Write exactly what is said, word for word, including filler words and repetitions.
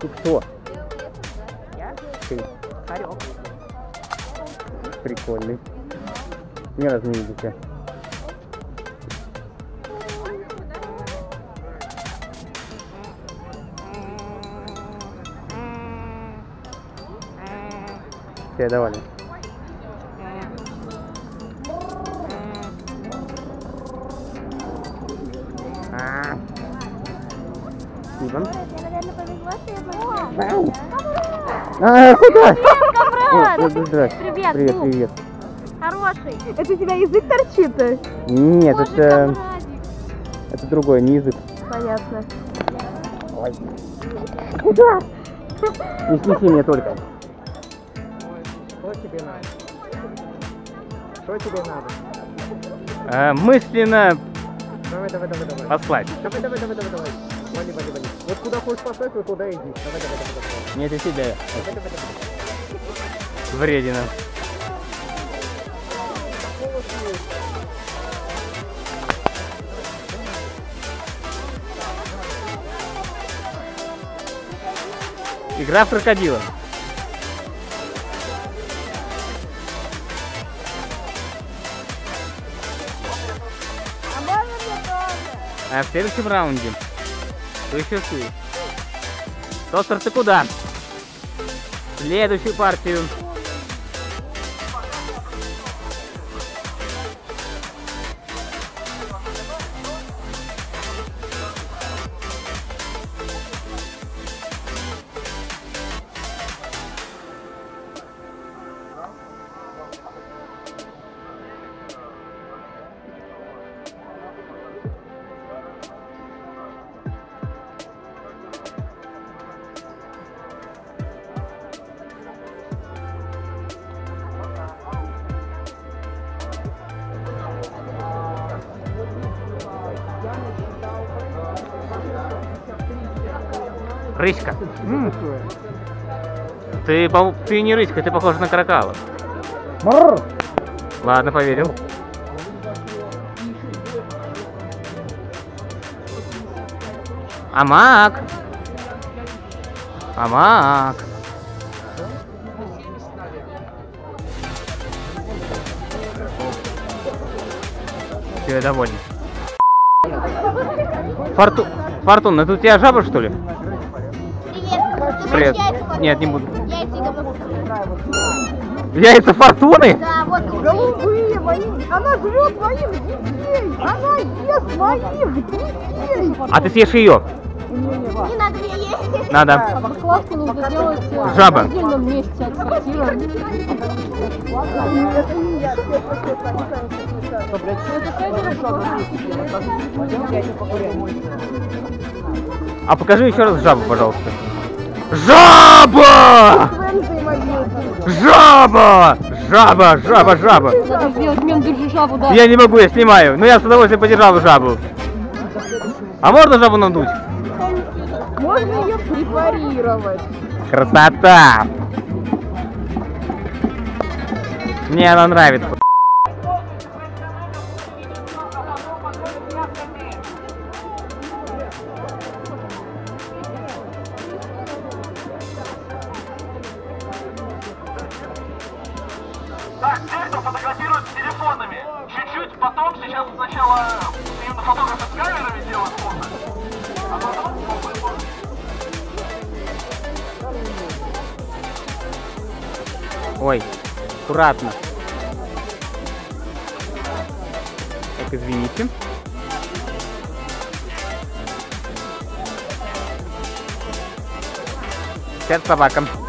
Ты кто? Я? Ты. Орёк. Прикольный. Ни разу не видел тебя. Тебе давали. Спасибо. А, куда? Привет, привет, привет. Хороший. Это у тебя язык торчит? Нет, Боже, это... Это другое, не язык. Понятно. Ой. Куда? Не снеси мне только. Что тебе надо? Что тебе надо? А, мысленно... Давай, давай, давай, давай. Послать. Давай, давай, давай, давай, давай. Вали, вали, вали. Вот куда хочешь поставить, вот туда иди. Давай, давай, давай, давай. Нет, и тебя. Давай, давай, давай. Вредина. Игра в крокодила. А можно мне тоже? А в следующем раунде. Вы еще шли. Тостер, ты куда? Следующую партию. Рыська. М-м. Ты, ты не рыська, ты похожа на каракала. Ладно, поверил. Амак. Амак. Все, я доволен. Форту... Фортуна, это у тебя жаба, что ли? Привет. Нет, не буду. Яйца Фортуны? Да, вот голубые мои. Она жрет моих детей. Она ест моих детей. А ты съешь ее? Не надо мне есть. Надо. Подкладку нужно делать жаба. В отдельном месте от квартиры. А покажи еще раз жабу, пожалуйста. Жаба! Жаба! Жаба, жаба, жаба! Я не могу, я снимаю, но я с удовольствием подержал жабу. А можно жабу надуть? Можно ее препарировать. Красота! Мне она нравится. Так, те, кто фотографирует с телефонами. Чуть-чуть потом, сейчас сначала именно фотографы с камерами делают фото, а потом попы фото. Ой, аккуратно. Так, извините. Сейчас собака.